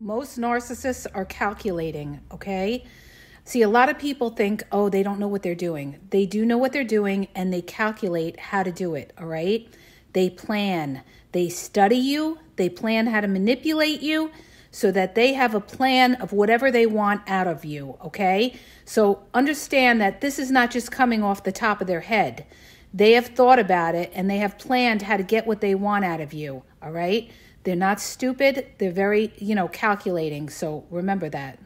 Most narcissists are calculating, okay? See, a lot of people think, oh, they don't know what they're doing. They do know what they're doing, and they calculate how to do it, all right? They plan. They study you. They plan how to manipulate you so that they have a plan of whatever they want out of you, okay? So understand that this is not just coming off the top of their head. They have thought about it, and they have planned how to get what they want out of you, all right? They're not stupid. They're very, calculating. So remember that.